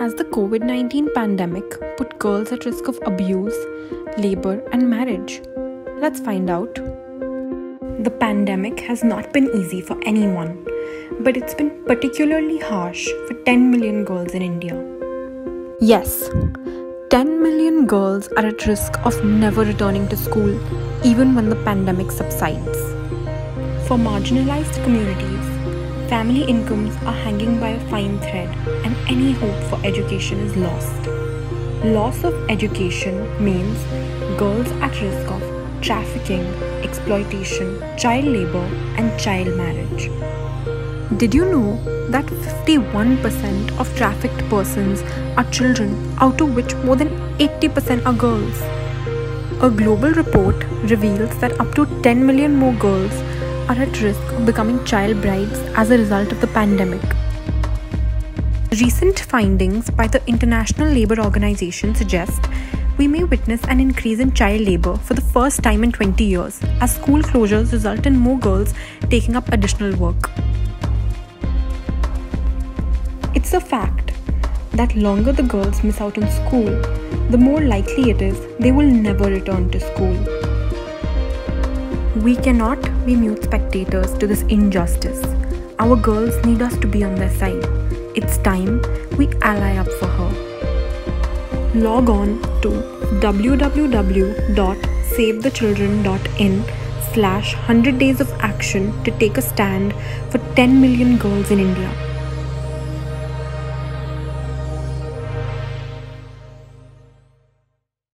Has the COVID-19 pandemic put girls at risk of abuse, labor, and marriage? Let's find out. The pandemic has not been easy for anyone, but it's been particularly harsh for 10 million girls in India. Yes, 10 million girls are at risk of never returning to school, even when the pandemic subsides. For marginalized communities, family incomes are hanging by a fine thread and any hope for education is lost. Loss of education means girls at risk of trafficking, exploitation, child labor, and child marriage. Did you know that 51% of trafficked persons are children, out of which more than 80% are girls? A global report reveals that up to 10 million more girls are at risk of becoming child brides as a result of the pandemic. Recent findings by the International Labour Organization suggest we may witness an increase in child labour for the first time in 20 years as school closures result in more girls taking up additional work. It's a fact that the longer the girls miss out on school, the more likely it is they will never return to school. We cannot be mute spectators to this injustice. Our girls need us to be on their side. It's time we ally up for her. Log on to www.savethechildren.in/100 days of action to take a stand for 10 million girls in India.